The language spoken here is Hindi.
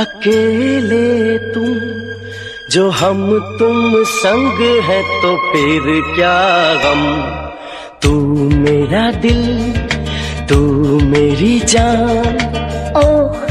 अकेले तुम जो हम तुम संग है तो फिर क्या गम। तू मेरा दिल तू मेरी जान ओ